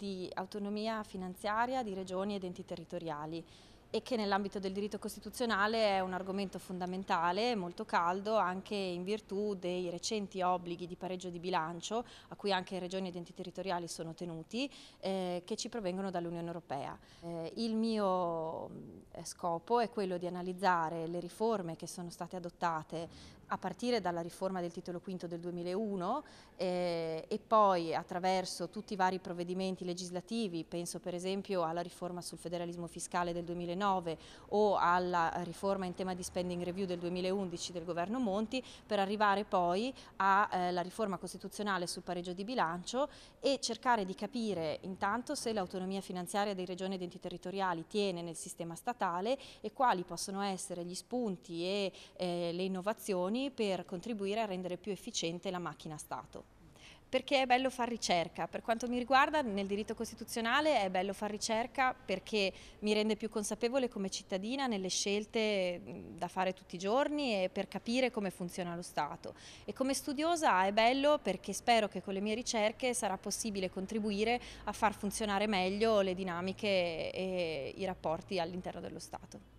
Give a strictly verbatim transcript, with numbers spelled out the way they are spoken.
di autonomia finanziaria di regioni ed enti territoriali e che nell'ambito del diritto costituzionale è un argomento fondamentale, molto caldo, anche in virtù dei recenti obblighi di pareggio di bilancio, a cui anche regioni ed enti territoriali sono tenuti, eh, che ci provengono dall'Unione Europea. Eh, il mio scopo è quello di analizzare le riforme che sono state adottate a partire dalla riforma del titolo quinto del duemilauno eh, e poi attraverso tutti i vari provvedimenti legislativi, penso per esempio alla riforma sul federalismo fiscale del duemilanove o alla riforma in tema di spending review del duemilaundici del governo Monti, per arrivare poi alla eh, riforma costituzionale sul pareggio di bilancio e cercare di capire intanto se l'autonomia finanziaria dei regioni ed enti territoriali tiene nel sistema statale e quali possono essere gli spunti e eh, le innovazioni per contribuire a rendere più efficiente la macchina Stato. Perché è bello far ricerca? Per quanto mi riguarda, nel diritto costituzionale è bello far ricerca perché mi rende più consapevole come cittadina nelle scelte da fare tutti i giorni e per capire come funziona lo Stato. E come studiosa è bello perché spero che con le mie ricerche sarà possibile contribuire a far funzionare meglio le dinamiche e i rapporti all'interno dello Stato.